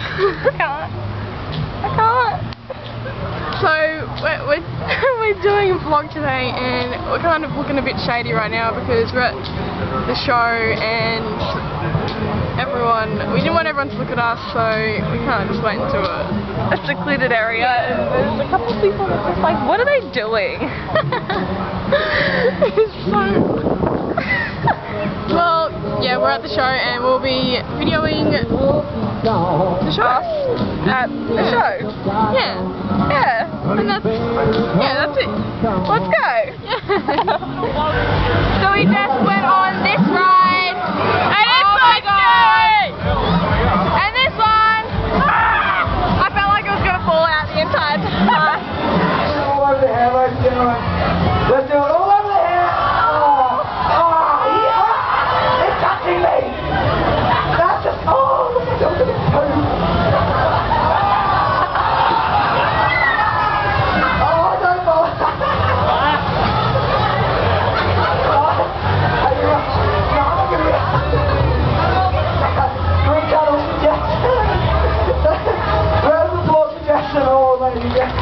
I can't. So we're doing a vlog today, and we're kind of looking a bit shady right now because we're at the show and we didn't want everyone to look at us, so we kind of just went into a secluded area, and there's a couple of people that are just like, what are they doing? It's so... Well, yeah, we're at the show and we'll be videoing the show. At the show? Yeah. Yeah. And that's it. Let's go. Yeah. So we just went on this ride. And it's like oh, and this one. I felt like it was going to fall out the entire time. All over the hair, let's do it. Let's do it all over the hair. That's just, oh, look at the toe. Oh, don't fall. Are you right? No, I'm not going to be right. Green cuddles for Jackson. Round of applause for Jackson. Oh, lady, yeah.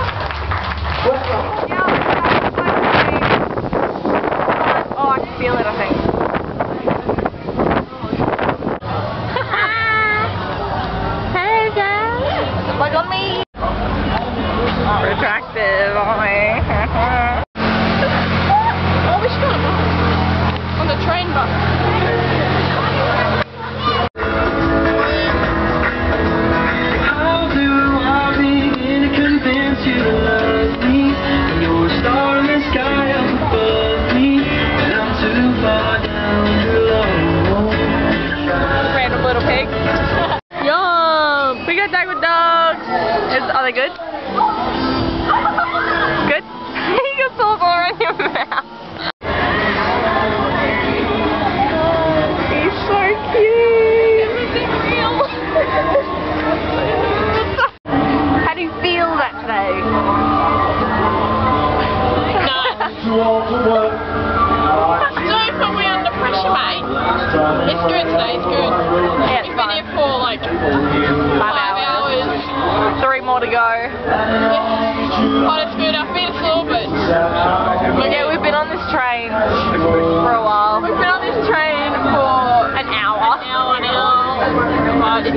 Oh, I can feel it, I think. Retractive, aren't we? Oh, we should go on the train bus. It's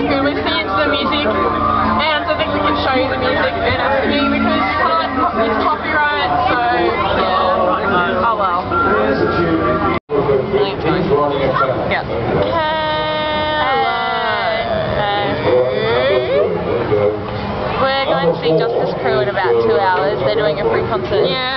good, we're seeing the music, and I think we can show you the music and everything because you can't, it's copyright, so yeah, oh well. Yeah. Hello. We're going to see Justice Crew in about 2 hours, they're doing a free concert. Yeah.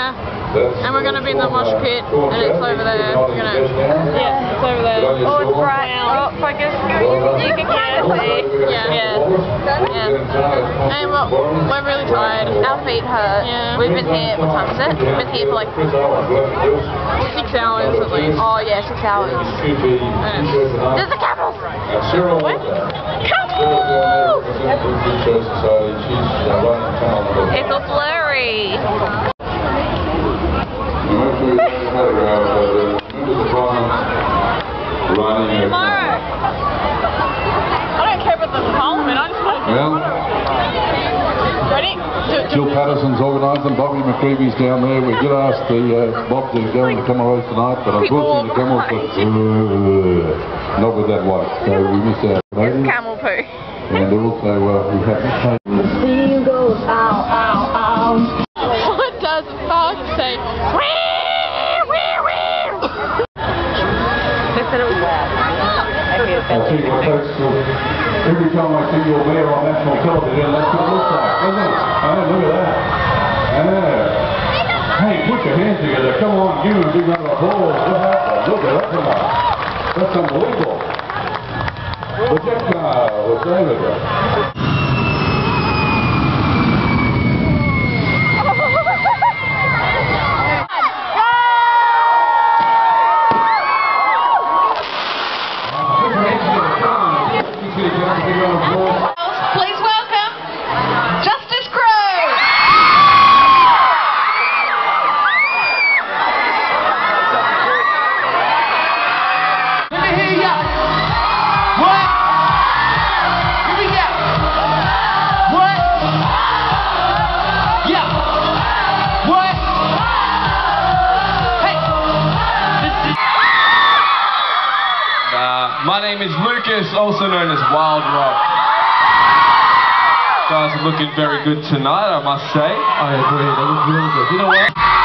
And we're gonna be in the mosh pit, and it's over there. We're gonna, yeah, it's over there. Oh, it's bright. Oh, focus. You can kind of see. Yeah. Yeah. Yeah. And we're really tired. Our feet hurt. Yeah. We've been here. What time is it? We've been here for like 6 hours at least. Oh yeah, 6 hours. And there's the camels. What? Camels! It's all blurry. I don't care about the parliament, I just want to ready? Jill Patterson's organised them, Bobby McCreevy's down there. We did ask the Bob to go and come away tonight, but unfortunately the camels not with that white, so we missed out. It's camel poo. And also we haven't paid. What does the fuck say? I'll see your folks. Every time I see your mayor on national television, that's what it looks like, doesn't it? Oh, look at that. Yeah. Hey, put your hands together. Come on, give him a big round of applause. Look at that. Come on. That's unbelievable. But that guy was David. Please welcome Justice Crew! Let me hear ya! What? Here we go! My name is Lucas, also known as Wild Rock. You guys are looking very good tonight, I must say. Oh, yeah, they look really good. You know what?